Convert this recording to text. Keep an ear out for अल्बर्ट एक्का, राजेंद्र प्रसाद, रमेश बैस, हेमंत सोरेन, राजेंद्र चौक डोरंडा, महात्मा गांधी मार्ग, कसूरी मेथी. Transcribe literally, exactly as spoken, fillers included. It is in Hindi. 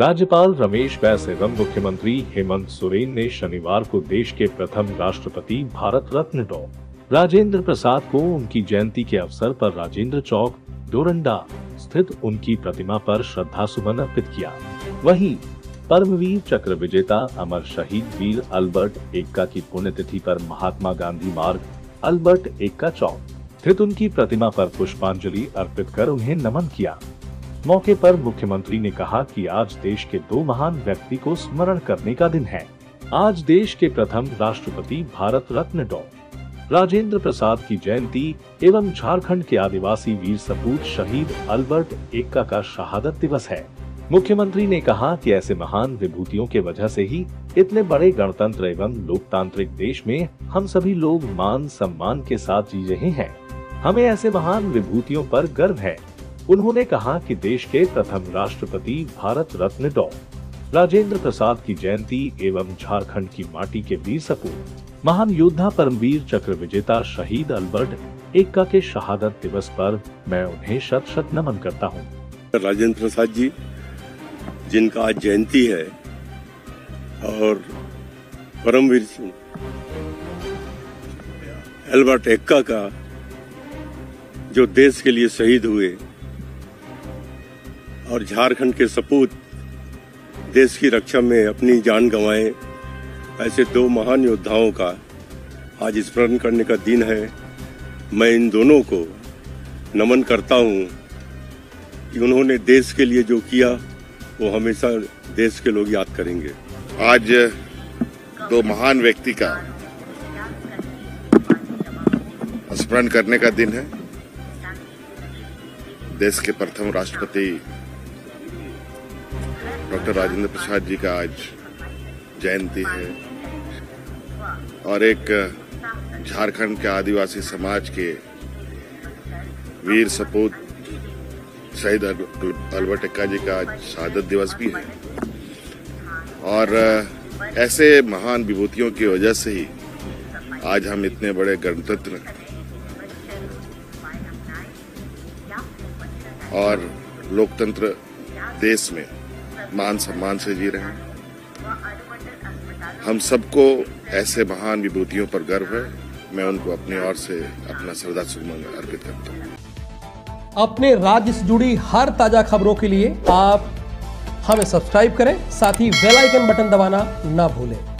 राज्यपाल रमेश बैस एवं मुख्यमंत्री हेमंत सोरेन ने शनिवार को देश के प्रथम राष्ट्रपति भारत रत्न डॉ राजेंद्र प्रसाद को उनकी जयंती के अवसर पर राजेंद्र चौक डोरंडा स्थित उनकी प्रतिमा पर श्रद्धा सुमन अर्पित किया। वहीं परमवीर चक्र विजेता अमर शहीद वीर अल्बर्ट एक्का की पुण्यतिथि पर महात्मा गांधी मार्ग अल्बर्ट एक्का चौक स्थित उनकी प्रतिमा पर पुष्पांजलि अर्पित कर उन्हें नमन किया। मौके पर मुख्यमंत्री ने कहा कि आज देश के दो महान व्यक्ति को स्मरण करने का दिन है। आज देश के प्रथम राष्ट्रपति भारत रत्न डॉ राजेंद्र प्रसाद की जयंती एवं झारखंड के आदिवासी वीर सपूत शहीद अल्बर्ट एक्का का शहादत दिवस है। मुख्यमंत्री ने कहा कि ऐसे महान विभूतियों के वजह से ही इतने बड़े गणतंत्र एवं लोकतांत्रिक देश में हम सभी लोग मान सम्मान के साथ जी रहे हैं। हमें ऐसे महान विभूतियों पर गर्व है। उन्होंने कहा कि देश के प्रथम राष्ट्रपति भारत रत्न डॉ राजेंद्र प्रसाद की जयंती एवं झारखंड की माटी के वीर सपूत महान योद्धा परमवीर चक्र विजेता शहीद अल्बर्ट एक्का के शहादत दिवस पर मैं उन्हें शत शत नमन करता हूं। राजेंद्र प्रसाद जी जिनका आज जयंती है और परमवीर अल्बर्ट एक्का का जो देश के लिए शहीद हुए और झारखंड के सपूत देश की रक्षा में अपनी जान गंवाए, ऐसे दो महान योद्धाओं का आज स्मरण करने का दिन है। मैं इन दोनों को नमन करता हूँ कि उन्होंने देश के लिए जो किया वो हमेशा देश के लोग याद करेंगे। आज दो महान व्यक्ति का स्मरण करने का दिन है। देश के प्रथम राष्ट्रपति डॉक्टर राजेंद्र प्रसाद जी का आज जयंती है और एक झारखंड के आदिवासी समाज के वीर सपूत शहीद अल्बर्ट एक्का जी का आज शहादत दिवस भी है और ऐसे महान विभूतियों की वजह से ही आज हम इतने बड़े गणतंत्र और लोकतंत्र देश में मान सम्मान से जी रहे हैं। हम सबको ऐसे महान विभूतियों पर गर्व है। मैं उनको अपनी ओर से अपना श्रद्धा सुमन अर्पित करता हूँ। अपने राज्य से जुड़ी हर ताजा खबरों के लिए आप हमें सब्सक्राइब करें, साथ ही बेल आइकन बटन दबाना ना भूलें।